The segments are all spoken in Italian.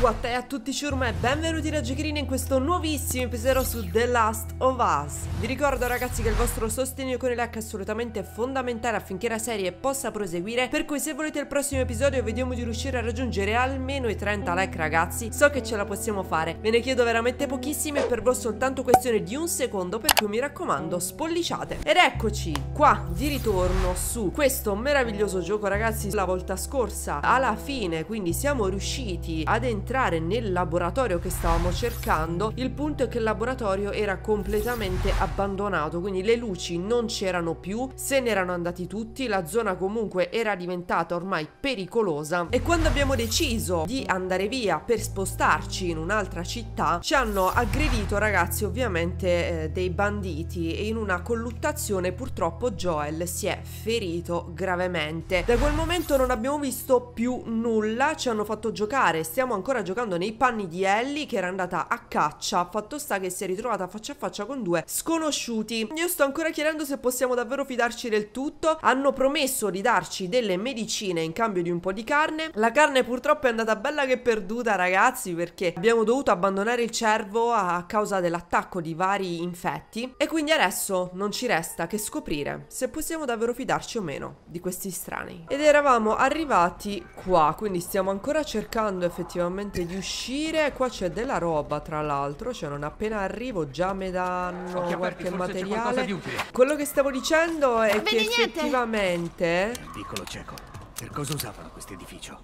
What e a tutti ciurma e benvenuti da Jokerina in questo nuovissimo episodio su The Last of Us. Vi ricordo ragazzi che il vostro sostegno con il like è assolutamente fondamentale affinché la serie possa proseguire, per cui se volete il prossimo episodio vediamo di riuscire a raggiungere almeno i 30 like ragazzi, so che ce la possiamo fare, ve ne chiedo veramente pochissimi e per voi soltanto questione di un secondo, per cui mi raccomando spolliciate. Ed eccoci qua di ritorno su questo meraviglioso gioco ragazzi. La volta scorsa alla fine quindi siamo riusciti ad entrare nel laboratorio che stavamo cercando. Il punto è che il laboratorio era completamente abbandonato, quindi le luci non c'erano più, se ne erano andati tutti, la zona comunque era diventata ormai pericolosa e quando abbiamo deciso di andare via per spostarci in un'altra città ci hanno aggredito ragazzi ovviamente dei banditi e in una colluttazione purtroppo Joel si è ferito gravemente. Da quel momento non abbiamo visto più nulla, ci hanno fatto giocare, stiamo ancora giocando nei panni di Ellie che era andata a caccia, fatto sta che si è ritrovata faccia a faccia con due sconosciuti. Io sto ancora chiedendo se possiamo davvero fidarci del tutto, hanno promesso di darci delle medicine in cambio di un po' di carne, la carne purtroppo è andata bella che perduta ragazzi perché abbiamo dovuto abbandonare il cervo a causa dell'attacco di vari infetti e quindi adesso non ci resta che scoprire se possiamo davvero fidarci o meno di questi strani. Ed eravamo arrivati qua, quindi stiamo ancora cercando effettivamente di uscire. Qua c'è della roba tra l'altro, cioè non appena arrivo già mi danno qualche materiale. Quello che stavo dicendo è che effettivamente il piccolo cieco, per cosa usavano questo edificio?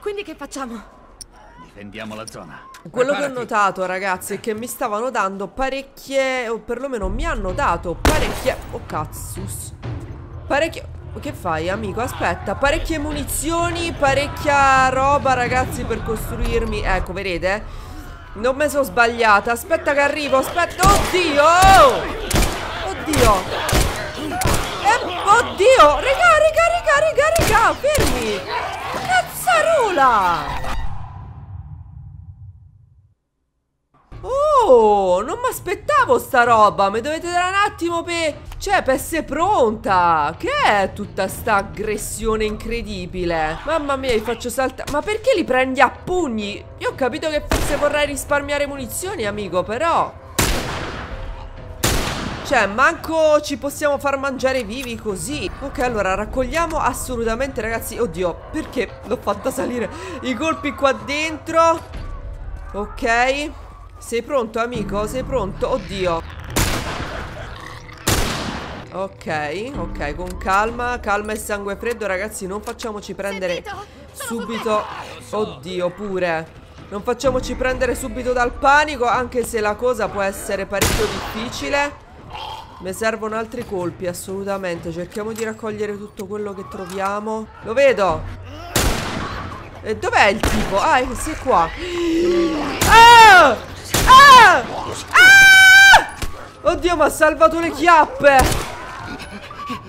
Quindi che facciamo? Difendiamo la zona. Quello che ho notato ragazzi è che mi stavano dando parecchie, o perlomeno mi hanno dato parecchie, oh cazzus, parecchie, che fai amico? Aspetta, parecchie munizioni, parecchia roba ragazzi per costruirmi. Ecco vedete, non me sono sbagliata. Aspetta che arrivo, aspetta. Oddio, oddio, oddio. Regà, regà, regà, regà, regà, fermi. Cazzarola. Oh, non mi aspettavo sta roba. Mi dovete dare un attimo per... cioè, per essere pronta. Che è tutta sta aggressione incredibile? Mamma mia, vi faccio saltare. Ma perché li prendi a pugni? Io ho capito che forse vorrei risparmiare munizioni, amico, però... cioè, manco ci possiamo far mangiare vivi così. Ok, allora, raccogliamo assolutamente, ragazzi. Oddio, perché l'ho fatta salire i colpi qua dentro? Ok... sei pronto amico? Sei pronto? Oddio. Ok, ok, con calma, calma e sangue freddo ragazzi, non facciamoci prendere subito. Oddio pure. Non facciamoci prendere subito dal panico, anche se la cosa può essere parecchio difficile. Mi servono altri colpi, assolutamente. Cerchiamo di raccogliere tutto quello che troviamo. Lo vedo. E dov'è il tipo? Ah, sei qua. Ah! Ah! Ah! Oddio, mi ha salvato le chiappe.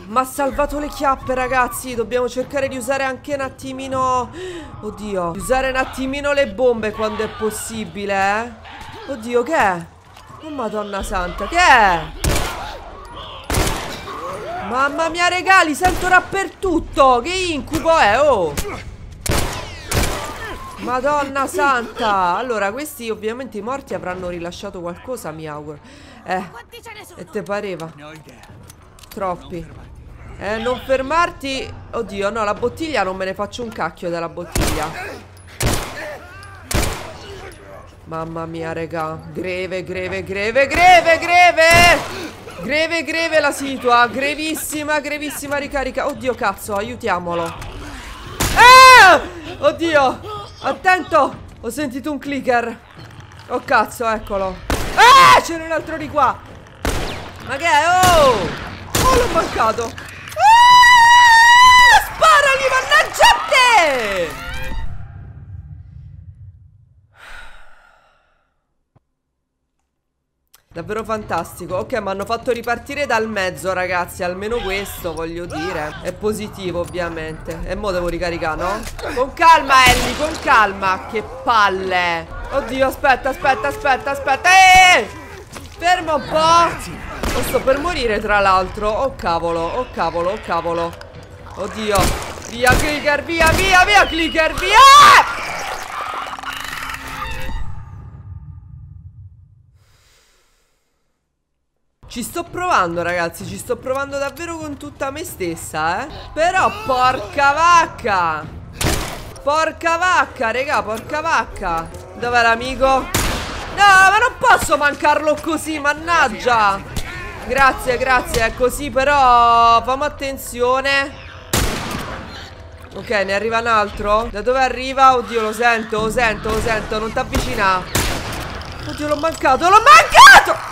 Mi ha salvato le chiappe ragazzi. Dobbiamo cercare di usare anche un attimino, oddio, di usare un attimino le bombe quando è possibile, eh? Oddio, che è? Oh madonna santa, che è? Mamma mia regali, sento dappertutto. Che incubo è, oh. Madonna santa. Allora questi ovviamente i morti avranno rilasciato qualcosa, mi auguro. E te pareva? Troppi. Non fermarti. Oddio no, la bottiglia non me ne faccio un cacchio della bottiglia. Mamma mia raga. Greve, greve, greve, greve, greve. Greve, greve la situa. Grevissima, grevissima ricarica. Oddio cazzo, aiutiamolo. Ah! Oddio. Attento! Ho sentito un clicker. Oh cazzo, eccolo. Ah, c'era un altro di qua. Ma che è? Oh! Oh, l'ho mancato. Ah! Sparali, mannaggia a te! Davvero fantastico. Ok, mi hanno fatto ripartire dal mezzo, ragazzi. Almeno questo, voglio dire, è positivo, ovviamente. E mo' devo ricaricare, no? Con calma, Ellie, con calma. Che palle. Oddio, aspetta, aspetta, aspetta, aspetta. Ferma un po'. Sto per morire, tra l'altro. Oh, cavolo, oh, cavolo, oh, cavolo. Oddio. Via, clicker, via, via, via, clicker, via. Ci sto provando, ragazzi, ci sto provando davvero con tutta me stessa, eh. Però porca vacca! Porca vacca, raga, porca vacca. Dov'è l'amico? No, ma non posso mancarlo così, mannaggia. Grazie, grazie, è così, però fammi attenzione. Ok, ne arriva un altro. Da dove arriva? Oddio, lo sento, lo sento, lo sento. Non ti avvicina. Oddio, l'ho mancato, l'ho mancato!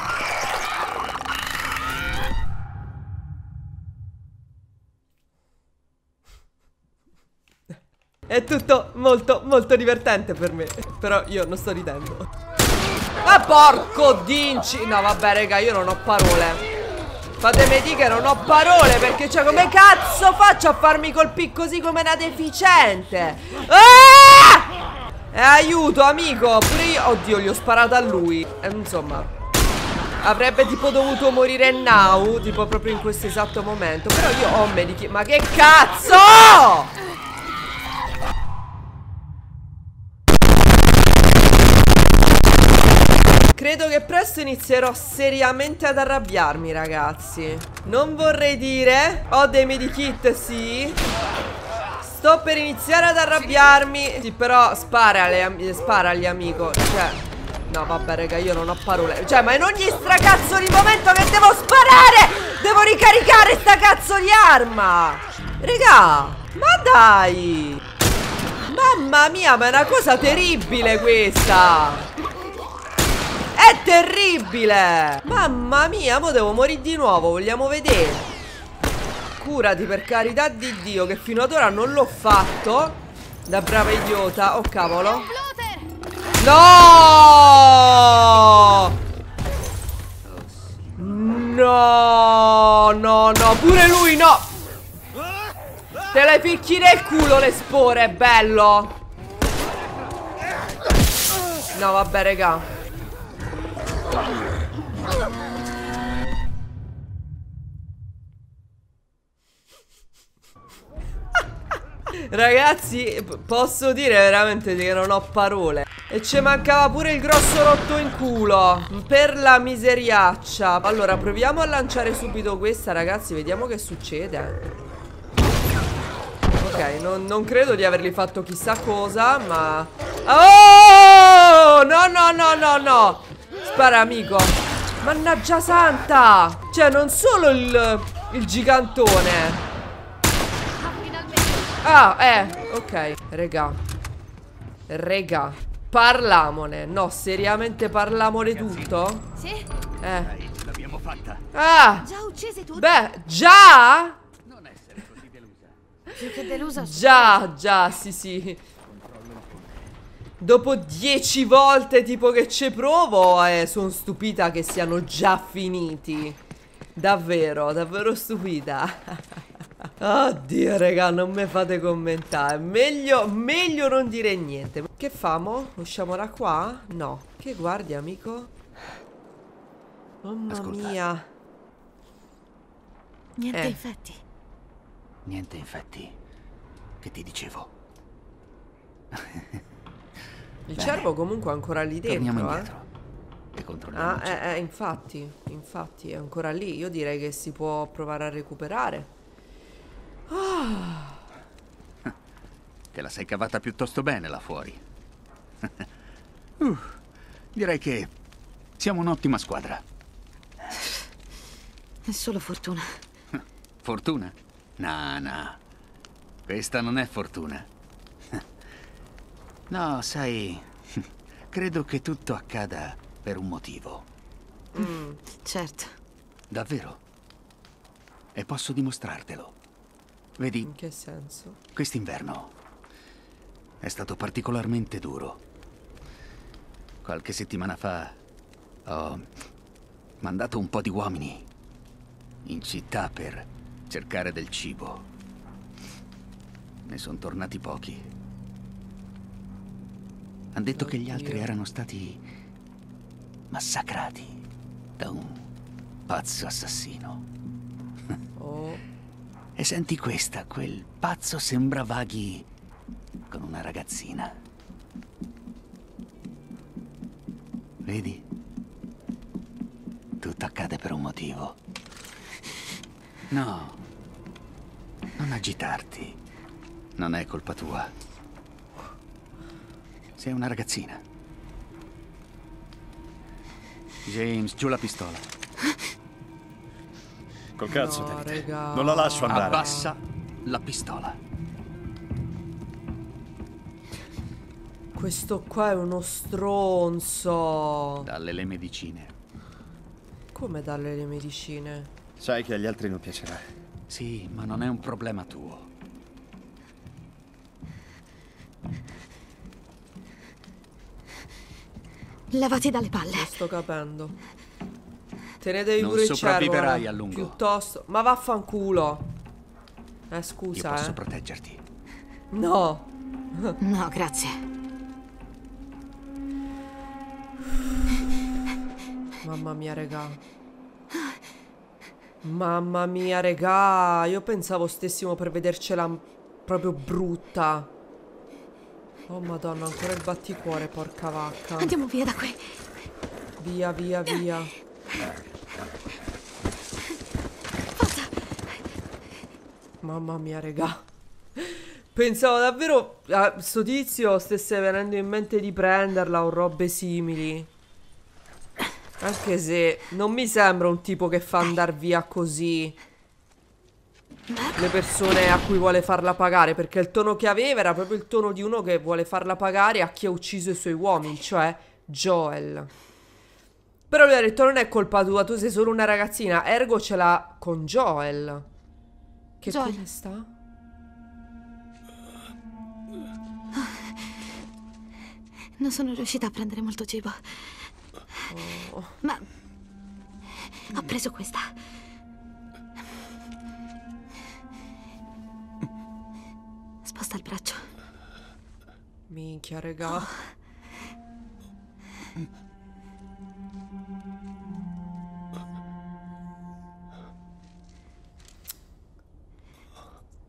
È tutto molto, molto divertente per me. Però io non sto ridendo. Ma porco dinci! No, vabbè, raga, io non ho parole. Fatemi dire che non ho parole, perché cioè come cazzo faccio a farmi colpire così come una deficiente? Ah! Aiuto amico, pure io... Oddio, gli ho sparato a lui. Insomma, avrebbe tipo dovuto morire now, tipo proprio in questo esatto momento. Però io ho medici... Ma che cazzo! Credo che presto inizierò seriamente ad arrabbiarmi, ragazzi. Non vorrei dire. Ho dei medikit, sì. Sto per iniziare ad arrabbiarmi. Sì, però sparali, amico. Cioè, no, vabbè, raga, io non ho parole. Cioè, ma in ogni stracazzo di momento che devo sparare, devo ricaricare sta cazzo di arma. Raga, ma dai. Mamma mia, ma è una cosa terribile questa. È terribile! Mamma mia, mo devo morire di nuovo, vogliamo vedere. Curati, per carità di Dio, che fino ad ora non l'ho fatto. Da brava idiota. Oh cavolo. No! No, no, no, pure lui no! Te le picchi nel culo le spore, bello! No, vabbè, raga. Ragazzi, posso dire veramente che non ho parole. E ci mancava pure il grosso rotto in culo. Per la miseriaccia. Allora, proviamo a lanciare subito questa, ragazzi. Vediamo che succede. Ok, non credo di avergli fatto chissà cosa, ma... Oh! No, no, no, no, no. Spara, amico. Mannaggia santa. Cioè, non solo il gigantone. Ah, ok. Regà, parlamone. No, seriamente parlamone tutto? Sì. L'abbiamo fatta. Ah. Già uccise tutti. Beh, già? Non essere così delusa. Più che delusa. Già, sì. Dopo 10 volte tipo che ci provo, sono stupita che siano già finiti. Davvero, davvero stupita. Oddio, raga, non mi fate commentare. Meglio non dire niente. Che famo? Usciamo da qua? No. Che guardi, amico? Mamma mia. Niente infetti. Niente infetti. Che ti dicevo? Il cervo comunque è ancora lì dentro. Torniamo indietro e controlliamoci. Infatti è ancora lì. Io direi che si può provare a recuperare. Oh. Te la sei cavata piuttosto bene là fuori. Direi che siamo un'ottima squadra. È solo fortuna. Fortuna? No. Questa non è fortuna. No, sai, credo che tutto accada per un motivo. Certo. Davvero? E posso dimostrartelo. Vedi? In che senso? Quest'inverno è stato particolarmente duro. Qualche settimana fa ho mandato un po' di uomini in città per cercare del cibo. Ne sono tornati pochi. Han detto che gli altri erano stati massacrati da un pazzo assassino. Oh. E senti questa, quel pazzo sembra vaghi con una ragazzina. Vedi? Tutto accade per un un motivo. No, non agitarti. Non è colpa tua. Sei una ragazzina. James, giù la pistola. Col cazzo, no, David. Raga. Non la lascio andare. Abbassa la pistola. Questo qua è uno stronzo. Dalle le medicine. Come dalle le medicine? Sai che agli altri non piacerà. Sì, ma non è un problema tuo. Lavati dalle palle. Lo sto capendo. Te ne devi pure il cervo, a lungo. Piuttosto. Ma vaffanculo. Scusa. Io posso proteggerti. No. No, grazie. Mamma mia, regà. Mamma mia, regà, io pensavo stessimo per vedercela proprio brutta. Oh madonna, ancora il batticuore, porca vacca. Andiamo via da qui. Via, via, via. Forza. Mamma mia, regà. Pensavo davvero a sto tizio stesse venendo in mente di prenderla o robe simili. Anche se non mi sembra un tipo che fa andar via così le persone a cui vuole farla pagare, perché il tono che aveva era proprio il tono di uno che vuole farla pagare a chi ha ucciso i suoi uomini, cioè Joel. Però lui ha detto non è colpa tua, tu sei solo una ragazzina, ergo ce l'ha con Joel. Che Joel sta? Non sono riuscita a prendere molto cibo. Oh. Ma ho preso questa. Sposta il braccio. Minchia, regà. Oh.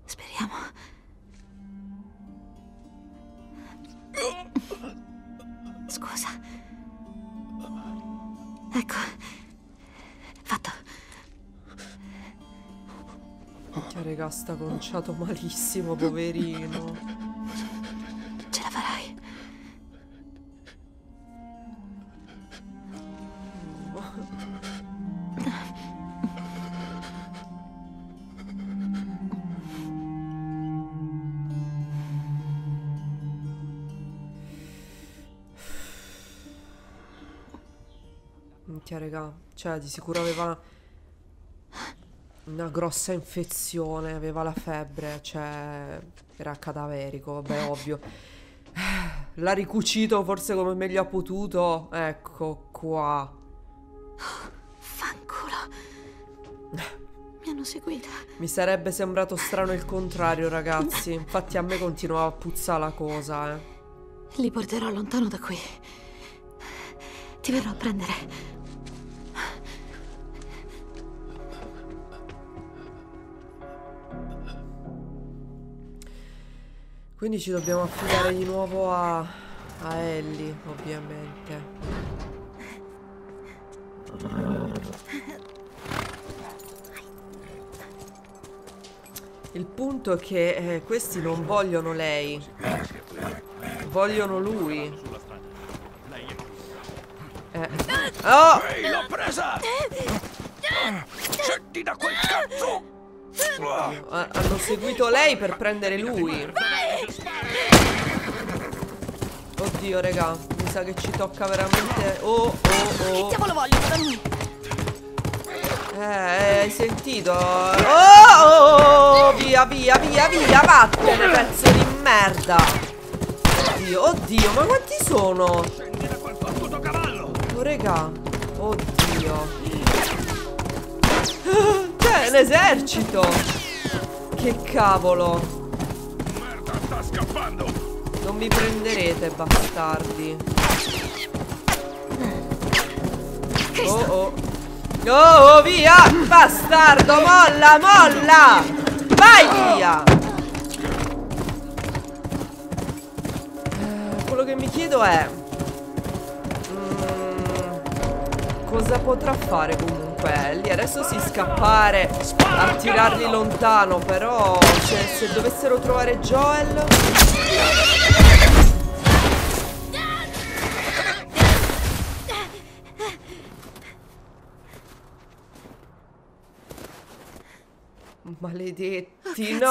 Speriamo. Scusa. Ecco, fatto. Che regà, sta conciato malissimo, poverino. Ce la farai. Raga, cioè di sicuro aveva una grossa infezione, aveva la febbre, cioè era cadaverico, vabbè, ovvio. L'ha ricucito forse come meglio ha potuto, ecco qua. Fanculo. Mi hanno seguita. Mi sarebbe sembrato strano il contrario, ragazzi. Infatti a me continuava a puzzare la cosa, eh. Li porterò lontano da qui. Ti verrò a prendere. Quindi ci dobbiamo affidare di nuovo a Ellie, ovviamente. Il punto è che questi non vogliono lei, vogliono lui. Oh! Ehi, l'ho presa! Scendi da quel cazzo! Hanno seguito lei per prendere lui. Oddio, raga, mi sa che ci tocca veramente. Oh, oh, oh. Che diavolo vogliono da me? Hai sentito? Oh, oh, oh, via, via, via, via. Vattene, pezzo di merda. Oddio, oddio, ma quanti sono? Oh, raga. Oddio. C'è un esercito. Che cavolo. Merda, sta scappando. Non mi prenderete, bastardi. Oh oh. Oh oh, via. Bastardo, molla, molla. Vai via. Quello che mi chiedo è cosa potrà fare comunque quelli. Adesso sì, scappare, attirarli lontano. Però se dovessero trovare Joel... Maledetti, no!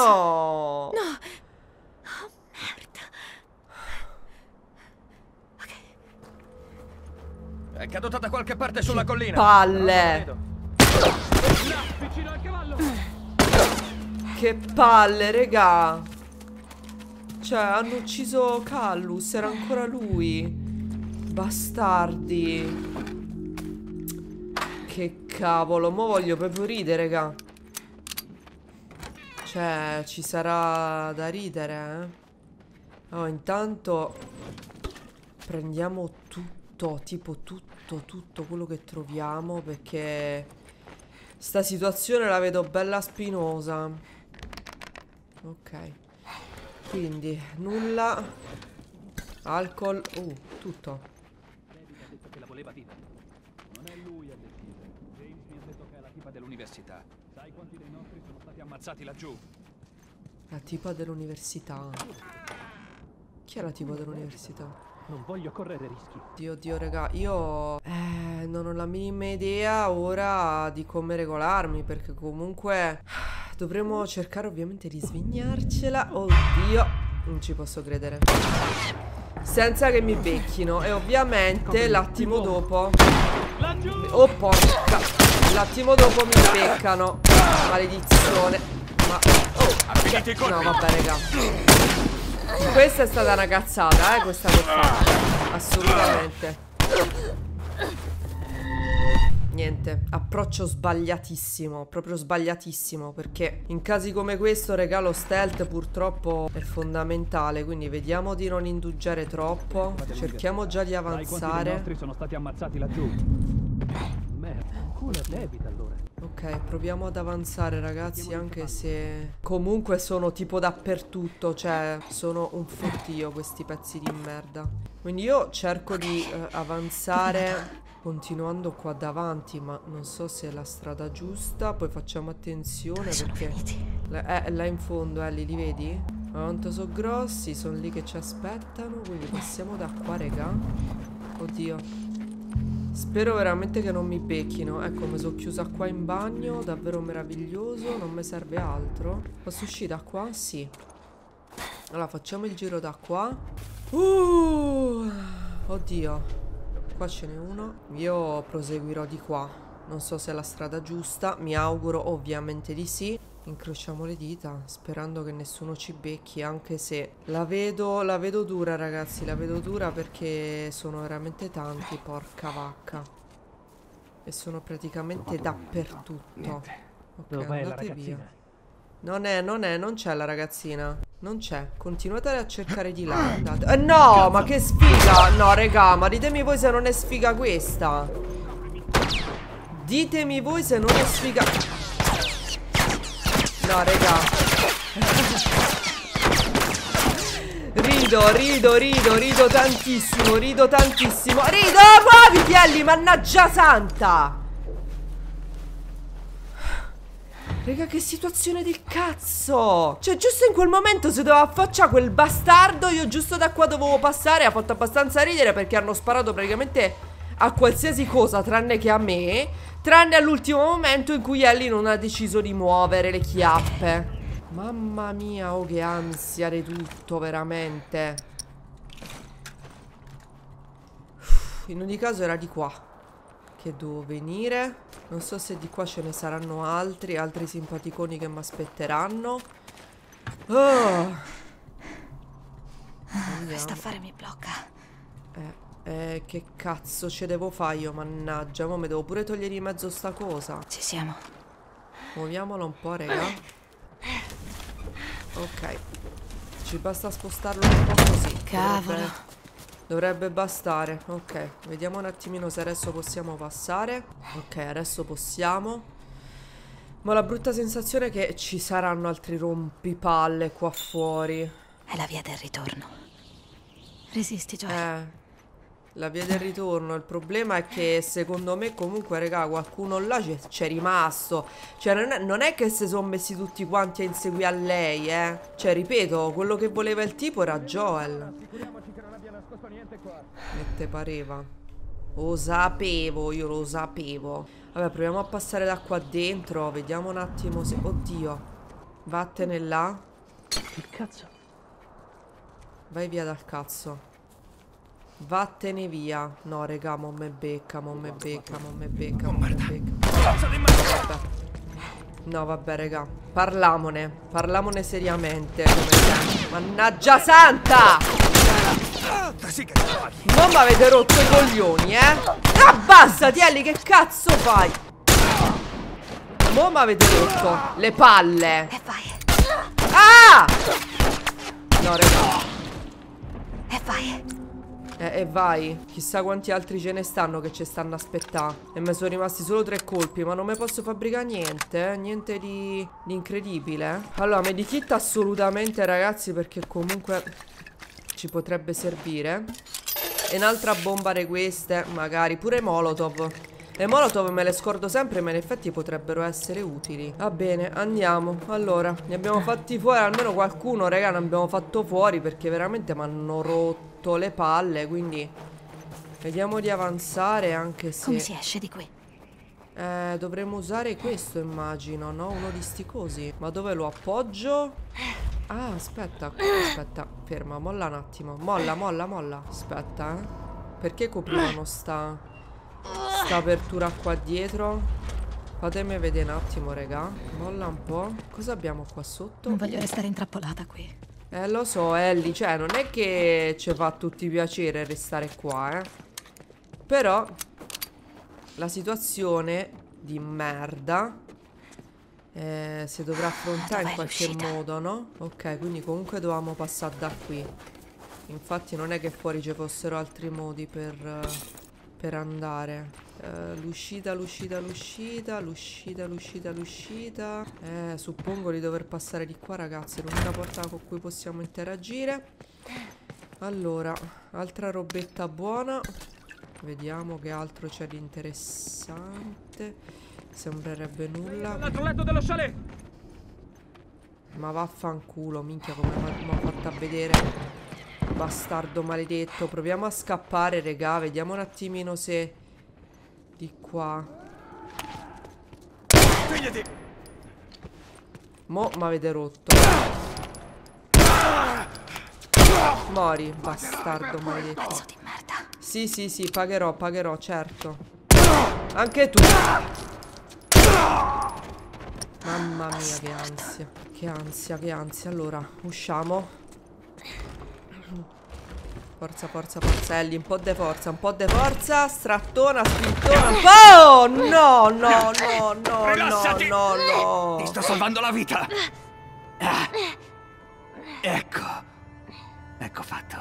No! Oh, merda! Ok. È caduta da qualche parte sulla collina. Palle! Che palle, regà! Cioè, hanno ucciso Callus, era ancora lui. Bastardi. Che cavolo, mo voglio proprio ridere, regà. Cioè, ci sarà da ridere, eh? Oh, intanto prendiamo tutto, tipo tutto quello che troviamo, perché sta situazione la vedo bella spinosa. Ok, quindi nulla. Alcol, tutto. David ha detto che la voleva viva. Non è lui a decidere. James mi ha detto che è la tipa dell'università. Sai quanti dei nostri sono stati ammazzati laggiù? La tipa dell'università. Chi è la tipa dell'università? Non voglio correre rischi. Dio, raga, io non ho la minima idea ora di come regolarmi, perché comunque dovremmo cercare ovviamente di svignarcela. Oddio, non ci posso credere. Senza che mi becchino. E ovviamente l'attimo dopo... Oh porca... L'attimo dopo mi beccano. Maledizione. Ma... Oh, no, vabbè, raga. Questa è stata una cazzata, questa che ho fatto. Assolutamente. Niente, approccio sbagliatissimo. Proprio sbagliatissimo. Perché in casi come questo, raga, lo stealth purtroppo è fondamentale. Quindi vediamo di non indugiare troppo. Cerchiamo già di avanzare. I nostri sono stati ammazzati laggiù. Ok, proviamo ad avanzare, ragazzi, anche se comunque sono tipo dappertutto, cioè sono un fottio questi pezzi di merda. Quindi io cerco di avanzare continuando qua davanti, ma non so se è la strada giusta. Poi facciamo attenzione perché là in fondo, Ellie, li vedi? Quanto sono grossi, sono lì che ci aspettano, quindi passiamo da qua, raga. Oddio. Spero veramente che non mi becchino. Ecco, mi sono chiusa qua in bagno. Davvero meraviglioso. Non mi serve altro. Posso uscire da qua? Sì. Allora facciamo il giro da qua. Oddio. Qua ce n'è uno. Io proseguirò di qua. Non so se è la strada giusta. Mi auguro ovviamente di sì. Incrociamo le dita, sperando che nessuno ci becchi. Anche se la vedo dura, ragazzi. La vedo dura perché sono veramente tanti. Porca vacca. E sono praticamente dappertutto. Ok, andate via. Non c'è la ragazzina. Non c'è. Continuate a cercare di là. Andate. No, ma che sfiga. No, regà, ma ditemi voi se non è sfiga questa. Ditemi voi se non è sfiga. No, raga. Rido tantissimo. Rido, muoviti, Ellie, mannaggia santa. Raga, che situazione del cazzo. Cioè, giusto in quel momento si doveva affacciare quel bastardo. Io giusto da qua dovevo passare. Ha fatto abbastanza ridere perché hanno sparato praticamente a qualsiasi cosa tranne che a me. Tranne all'ultimo momento in cui Ellie non ha deciso di muovere le chiappe. Mamma mia, oh, che ansia di tutto, veramente. In ogni caso era di qua che dovevo venire. Non so se di qua ce ne saranno altri simpaticoni che mi aspetteranno. Questo affare mi blocca. Che cazzo ce devo fare io, mannaggia. Ma mi devo pure togliere di mezzo sta cosa. Ci siamo. Muoviamola un po', raga. Ok. Ci basta spostarlo un po' così. Cavolo. Dovrebbe bastare. Ok, vediamo un attimino se adesso possiamo passare. Ok, adesso possiamo. Ma la brutta sensazione è che ci saranno altri rompipalle qua fuori. È la via del ritorno. Resisti, Joel. La via del ritorno. Il problema è che secondo me comunque, raga, qualcuno là c'è rimasto. Cioè non è che si sono messi tutti quanti a inseguire a lei, eh. Cioè ripeto, quello che voleva il tipo era Joel. E te pareva. Lo sapevo, io lo sapevo. Vabbè, proviamo a passare da qua dentro. Vediamo un attimo se... Oddio. Vattene là. Che cazzo? Vai via dal cazzo. Vattene via. No, raga, mo me becca. No, vabbè, raga. Parlamone seriamente. Mannaggia santa! Non mi avete rotto i coglioni, eh? Abbassati, Ellie, che cazzo fai? Mo mi avete rotto le palle. Ah! No, raga. E vai. E vai. Chissà quanti altri ce ne stanno che ci stanno aspettando. E mi sono rimasti solo 3 colpi. Ma non mi posso fabbricare niente, eh? Niente di incredibile. Allora, medikit assolutamente, ragazzi, perché comunque ci potrebbe servire. E un'altra bomba di queste, magari. Pure molotov. Le molotov me le scordo sempre, ma in effetti potrebbero essere utili. Va bene, andiamo. Allora, ne abbiamo fatti fuori. Almeno qualcuno, raga, ne abbiamo fatto fuori, perché veramente mi hanno rotto le palle, quindi vediamo di avanzare, anche se... Come si esce di qui? Dovremmo usare questo, immagino, no? Uno di sti cosi. Ma dove lo appoggio? Ah, aspetta, ferma, molla un attimo. Molla. Aspetta, eh. Perché coprivano sta apertura qua dietro? Fatemi vedere un attimo, raga. Molla un po'. Cosa abbiamo qua sotto? Non voglio restare intrappolata qui. Lo so, Ellie, cioè non è che ci fa tutti piacere restare qua, eh. Però la situazione di merda si dovrà affrontare in qualche modo, no? Ok, quindi comunque dovevamo passare da qui. Infatti non è che fuori ci fossero altri modi per andare. L'uscita. Suppongo di dover passare di qua, ragazzi. L'unica porta con cui possiamo interagire. Allora, altra robetta buona. Vediamo che altro c'è di interessante. Sembrerebbe nulla. L'altro lato dello chalet. Ma vaffanculo, minchia, come mi ha fatto a vedere. Bastardo maledetto. Proviamo a scappare, regà. Vediamo un attimino se di qua. Mo m'avete rotto. Mori, bastardo maledetto. Sì, pagherò, certo. Anche tu. Mamma mia, che ansia. Allora, usciamo. Forza, Ellie, un po' di forza, spintona. Oh, no. Ti sto salvando la vita. Ah. Ecco fatto.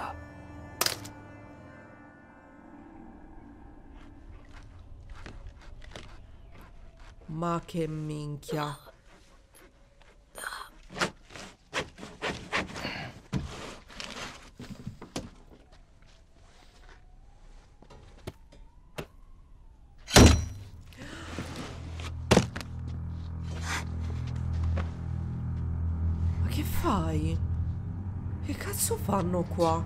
Ma che minchia. Fai? Che cazzo fanno qua?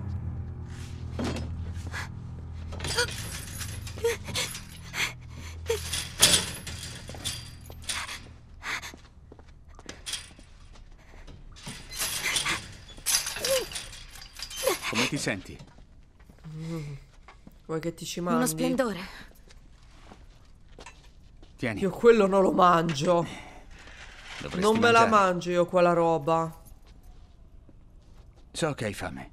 Come ti senti? Vuoi che ti ci mandi? Uno splendore. Tieni. Io quello non lo mangio. Non me la mangio io quella roba. So che hai fame.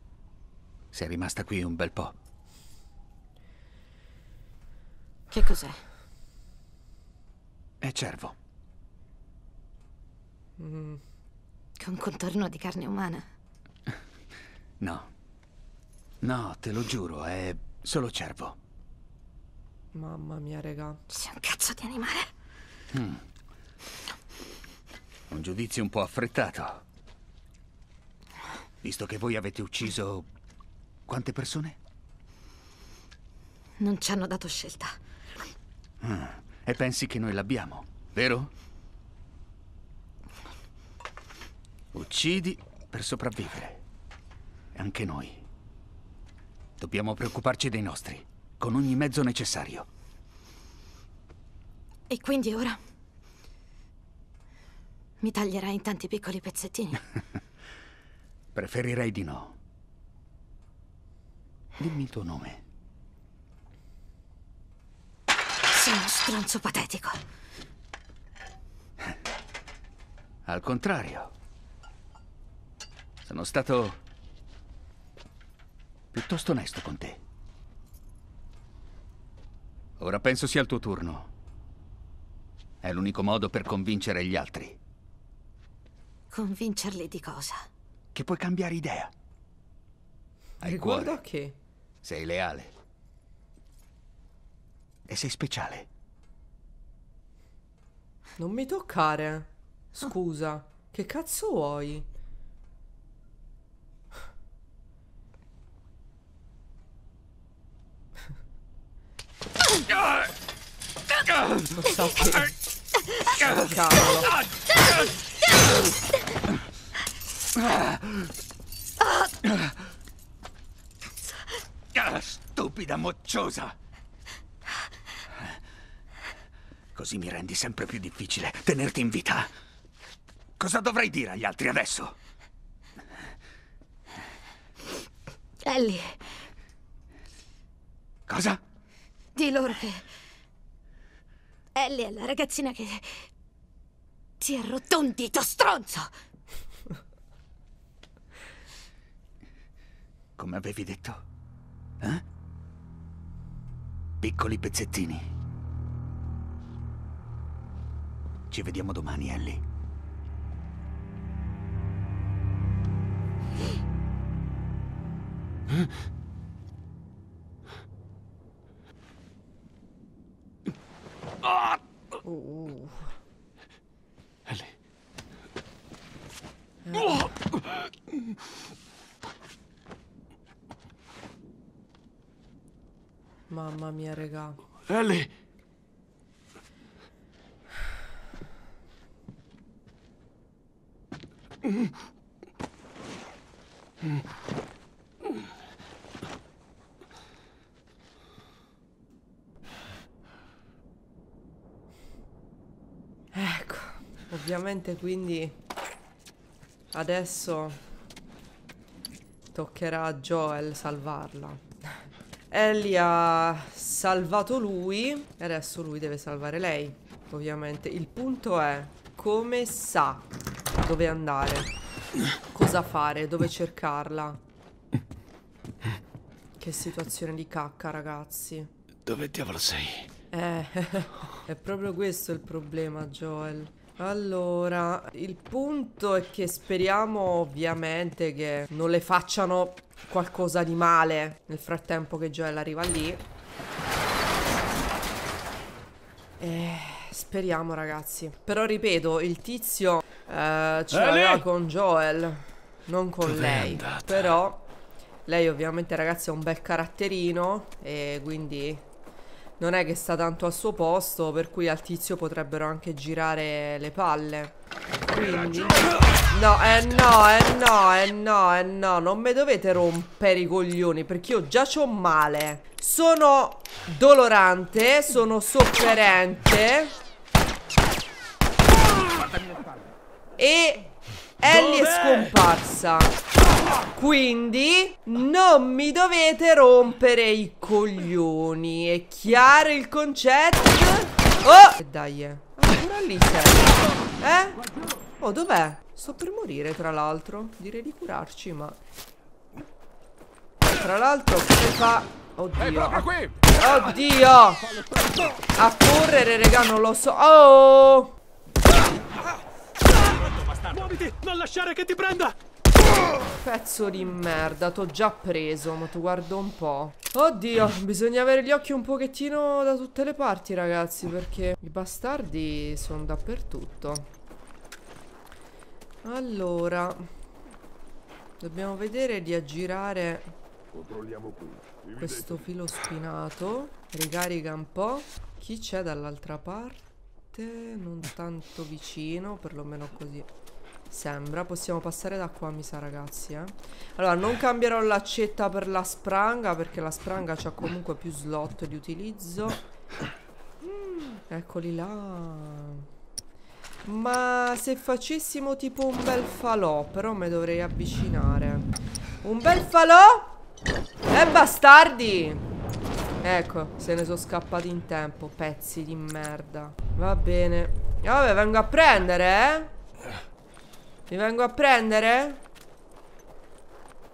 Sei rimasta qui un bel po'. Che cos'è? È cervo. Con contorno di carne umana? No, te lo giuro, è solo cervo. Mamma mia, raga. Sei un cazzo di animale. Un giudizio un po' affrettato. Visto che voi avete ucciso... quante persone? Non ci hanno dato scelta. Ah, e pensi che noi l'abbiamo, vero? Uccidi per sopravvivere. E anche noi. Dobbiamo preoccuparci dei nostri, con ogni mezzo necessario. E quindi ora? Mi taglierai in tanti piccoli pezzettini? Preferirei di no. Dimmi il tuo nome. Sei uno stronzo patetico. Al contrario. Sono stato piuttosto onesto con te. Ora penso sia il tuo turno. È l'unico modo per convincere gli altri. Convincerli di cosa? Che puoi cambiare idea. Hai cuore. Riguarda che? Sei leale. E sei speciale. Non mi toccare. Scusa, che cazzo vuoi? Stupida mocciosa. Così mi rendi sempre più difficile tenerti in vita. Cosa dovrei dire agli altri adesso? Ellie. Cosa? Di loro che... Ellie è la ragazzina che... ti ha rotto un dito, stronzo! Come avevi detto? Eh? Piccoli pezzettini. Ci vediamo domani, Ellie. Eh? Mamma mia, raga. Ellie. Ecco, ovviamente quindi adesso toccherà a Joel salvarla. Ellie ha salvato lui e adesso lui deve salvare lei, ovviamente. Il punto è come sa dove andare, cosa fare, dove cercarla. Che situazione di cacca, ragazzi. Dove diavolo sei? È proprio questo il problema, Joel. Allora, il punto è che speriamo ovviamente che non le facciano qualcosa di male nel frattempo che Joel arriva lì. Speriamo, ragazzi. Però ripeto, il tizio ce l'aveva con Joel, non con lei. Però lei ovviamente, ragazzi, ha un bel caratterino e quindi non è che sta tanto al suo posto, per cui al tizio potrebbero anche girare le palle. Quindi... no, no, non mi dovete rompere i coglioni, perché io già c'ho male. Sono dolorante, sono sofferente. E Ellie è scomparsa. Quindi non mi dovete rompere i coglioni. È chiaro il concetto? Oh! E dai, ancora lì sei. Eh? Oh, dov'è? Sto per morire, tra l'altro. Direi di curarci, ma... tra l'altro, come fa... oddio. Oddio! A correre, raga, non lo so. Oh! Muoviti! Non lasciare che ti prenda! Pezzo di merda, t'ho già preso, ma tu guardo un po'. Oddio, bisogna avere gli occhi un pochettino da tutte le parti, ragazzi, perché i bastardi sono dappertutto. Allora, dobbiamo vedere di aggirare. Controlliamo qui. questo filo spinato. Ricarica un po'. Chi c'è dall'altra parte? Non tanto vicino, perlomeno così sembra. Possiamo passare da qua, mi sa, ragazzi, eh? Allora, non cambierò l'accetta per la spranga, perché la spranga c'ha comunque più slot di utilizzo. Eccoli là. Ma se facessimo tipo un bel falò, però me dovrei avvicinare. Un bel falò? Bastardi! Ecco, se ne sono scappati in tempo, pezzi di merda. Va bene. Vabbè, vengo a prendere, eh? Mi vengo a prendere?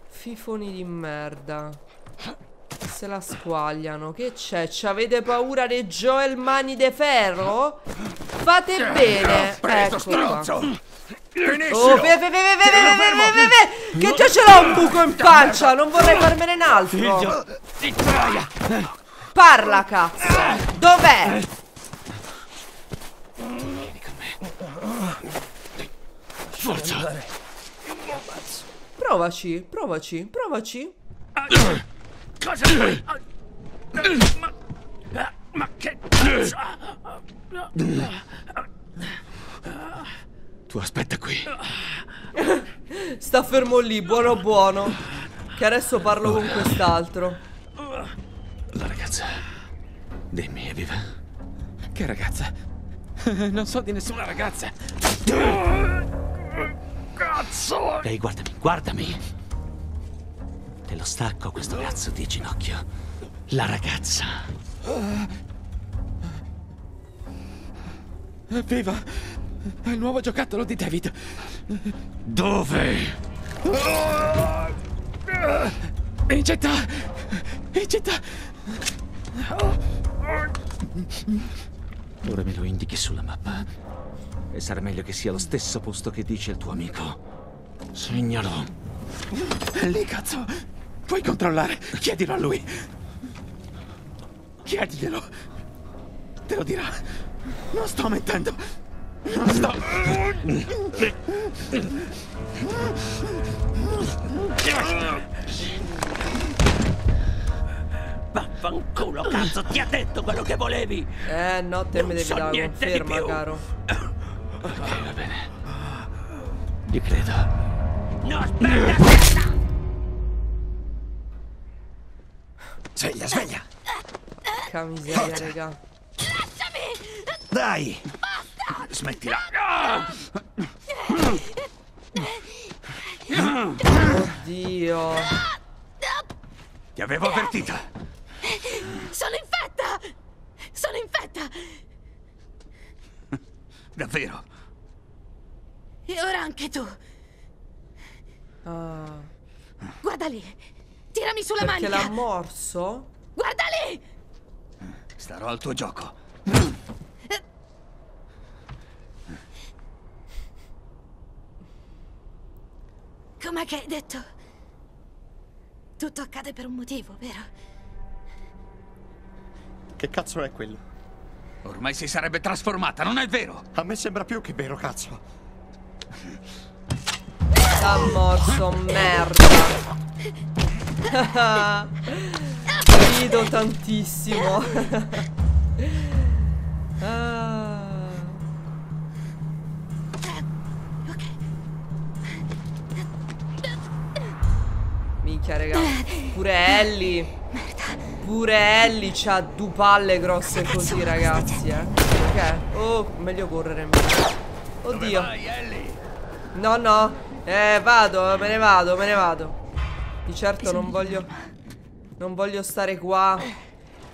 Fifoni di merda. Se la squagliano. Che c'è? C'avete paura dei Joel mani de ferro? Fate bene. Ecco qua. Oh, che già ce l'ho un buco in pancia. Non vorrei farmene un altro. Parla, cazzo. Dov'è? Forza. Provaci, provaci, provaci. Cosa? Ma che cazzo? Tu aspetta qui. Sta fermo lì, buono buono, che adesso parlo con quest'altro. La ragazza, dimmi, è viva? Che ragazza? Non so di nessuna ragazza. Cazzo! Ehi, guardami, guardami. Te lo stacco questo cazzo di ginocchio. La ragazza è viva. È il nuovo giocattolo di David. Dove? In città. In città. Ora me lo indichi sulla mappa. E sarà meglio che sia lo stesso posto che dice il tuo amico. Segnalo. Lì, cazzo. Puoi controllare? Chiedilo a lui. Chiediglielo. Te lo dirà. Non sto mentendo. Non sto... Vaffanculo, cazzo. Ti ha detto quello che volevi. No, te mi devi dare la conferma, caro. Ok, va bene. Gli credo. No, aspetta. Sveglia, sveglia! Porca miseria, raga. Lasciami! Dai! Basta! Smettila! Oddio! Ti avevo avvertita! Sono infetta! Sono infetta! Davvero? E ora anche tu! Guarda lì! Tirami sulla manica! Perché l'ha morso? Guarda lì! Starò al tuo gioco. Com'è che hai detto? Tutto accade per un motivo, vero? Che cazzo è quello? Ormai si sarebbe trasformata, non è vero? A me sembra più che vero, cazzo. L'ha morso, merda. Rido tantissimo. Minchia, raga. Pure Ellie. Pure Ellie c'ha due palle grosse così, ragazzi, eh. Ok. Oh, meglio correre. Oddio. No, no. Vado, me ne vado, me ne vado. Di certo non voglio stare qua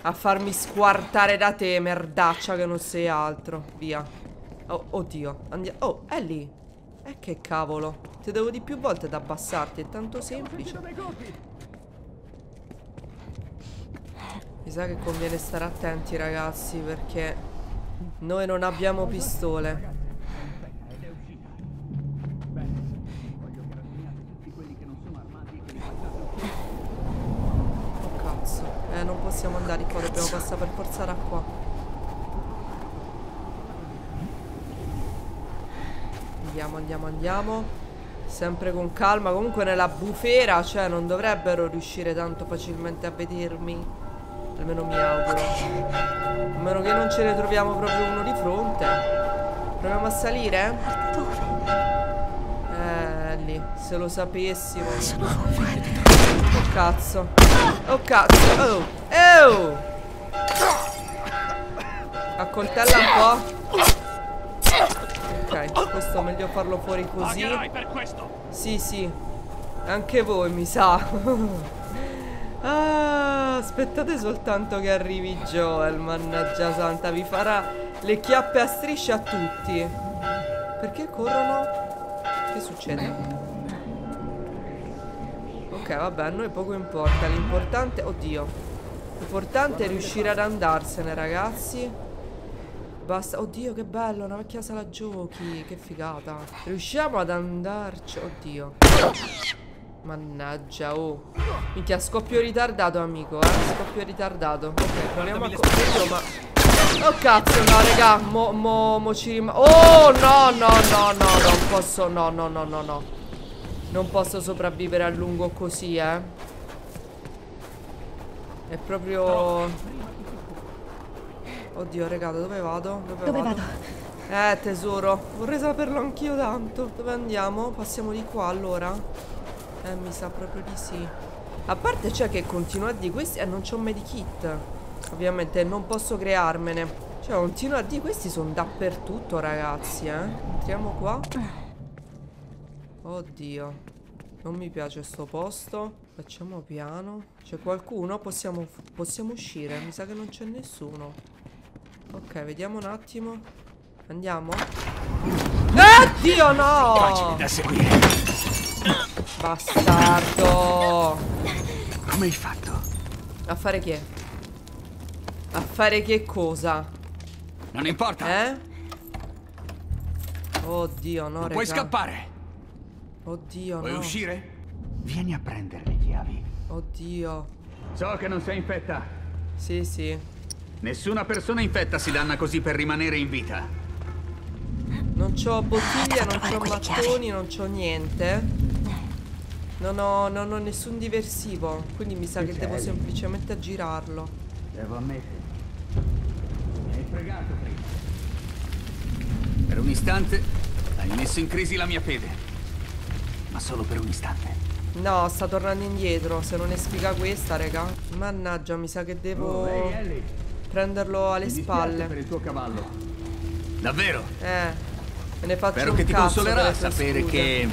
a farmi squartare da te, merdaccia che non sei altro. Via. Oh, oddio. Andiamo. Oh, è lì. E che cavolo. Ti devo di più volte ad abbassarti. È tanto semplice. Mi sa che conviene stare attenti, ragazzi, perché noi non abbiamo pistole. Non possiamo andare qua, dobbiamo passare per forza da qua. Andiamo, andiamo, andiamo. Sempre con calma. Comunque nella bufera, cioè, non dovrebbero riuscire tanto facilmente a vedermi. Almeno mi auguro. A meno che non ce ne troviamo proprio uno di fronte. Proviamo a salire? Lì. Se lo sapessimo. Oh cazzo. Oh cazzo. Oh. Ew. Accoltella un po'. Ok, questo meglio farlo fuori così. Sì, sì. Anche voi, mi sa. Ah, aspettate soltanto che arrivi Joel, mannaggia santa. Vi farà le chiappe a striscia a tutti. Perché corrono? Che succede? Ok, vabbè, a noi poco importa. L'importante... Oddio. L'importante è riuscire ad andarsene, ragazzi. Basta. Oddio, che bello, una vecchia sala giochi. Che figata. Riusciamo ad andarci. Oddio. Mannaggia, oh. Minchia, scoppio ritardato, amico, eh. Scoppio ritardato. Ok, proviamo a colpirlo, ma... Oh, cazzo, no, raga. Mo ci rimane. Oh, no, no, no, no. Non posso, no, no, no, no, no. Non posso sopravvivere a lungo così, eh. È proprio... Oddio, raga, dove vado? Dove vado? Tesoro, vorrei saperlo anch'io tanto. Dove andiamo? Passiamo di qua, allora? Mi sa proprio di sì. A parte c'è che continua di questi... non c'ho medikit. Ovviamente non posso crearmene. Cioè, continua di questi sono dappertutto, ragazzi, eh. Entriamo qua. Oddio. Non mi piace sto posto. Facciamo piano. C'è qualcuno? Possiamo uscire. Mi sa che non c'è nessuno. Ok, vediamo un attimo. Andiamo. Oddio, no! Facile da seguire. Bastardo. Come hai fatto? A fare che? A fare che cosa? Non importa. Eh? Oddio, no, raga. Puoi scappare. Oddio, no. Vuoi uscire? Vieni a prendere le chiavi. Oddio. So che non sei infetta. Sì, sì. Nessuna persona infetta si danna così per rimanere in vita. Non c'ho bottiglia, non c'ho mattoni, non c'ho niente. Non ho nessun diversivo. Quindi mi sa che devo semplicemente aggirarlo. Devo ammettere. Mi hai fregato prima. Per un istante hai messo in crisi la mia fede. Ma solo per un istante. No, sta tornando indietro. Se non è sfiga questa, raga. Mannaggia, mi sa che devo... Oh, hey, Ellie. Prenderlo alle spalle per il tuo cavallo. Davvero? Me ne faccio. Spero che ti consolerà sapere che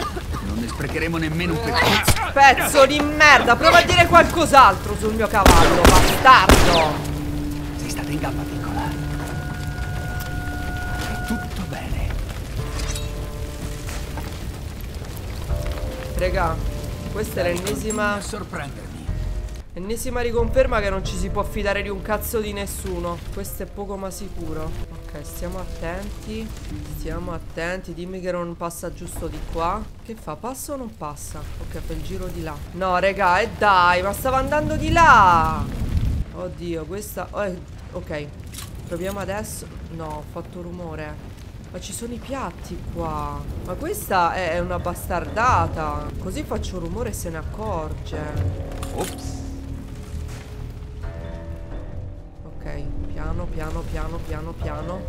non ne sprecheremo nemmeno un pezzo. Pezzo di merda. Prova a dire qualcos'altro sul mio cavallo, bastardo. Sei stata in gamba, piccola. È tutto bene. Raga, questa è l'ennesima sorpresa. Ennesima riconferma che non ci si può fidare di un cazzo di nessuno. Questo è poco ma sicuro. Ok, stiamo attenti. Stiamo attenti. Dimmi che non passa giusto di qua. Che fa? Passa o non passa? Ok, per il giro di là. No, raga, e dai, ma stava andando di là. Oddio, questa... ok, proviamo adesso. No, ho fatto rumore. Ma ci sono i piatti qua. Ma questa è una bastardata. Così faccio rumore e se ne accorge. Ops. Piano, piano, piano, piano, piano.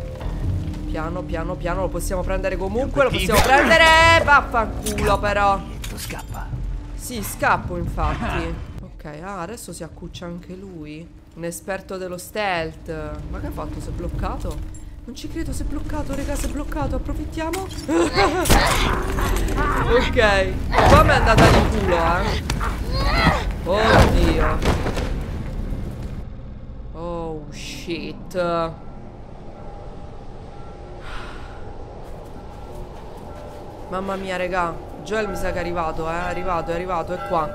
Piano, piano, piano. Lo possiamo prendere comunque. Lo possiamo prendere. Vaffanculo, però. Scappa. Sì, scappo, infatti. Ok, ah, adesso si accuccia anche lui. Un esperto dello stealth. Ma che ha fatto? Si è bloccato? Non ci credo, si è bloccato, raga, si è bloccato. Approfittiamo. Ok. Qua mi è andata di culo, eh. Oddio. Oh shit. Mamma mia, raga. Joel mi sa che è arrivato, eh. È arrivato, è qua.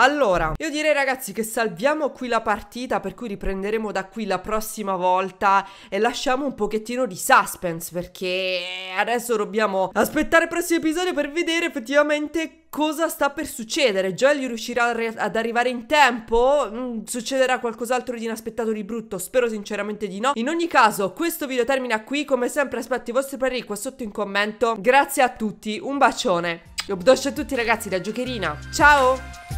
Allora, io direi, ragazzi, che salviamo qui la partita, per cui riprenderemo da qui la prossima volta e lasciamo un pochettino di suspense, perché adesso dobbiamo aspettare il prossimo episodio per vedere effettivamente cosa sta per succedere. Joel riuscirà ad arrivare in tempo? Succederà qualcos'altro di inaspettato, di brutto? Spero sinceramente di no. In ogni caso, questo video termina qui. Come sempre aspetto i vostri pareri qua sotto in commento. Grazie a tutti, un bacione. Un abbraccio a tutti ragazzi da Jokerina. Ciao!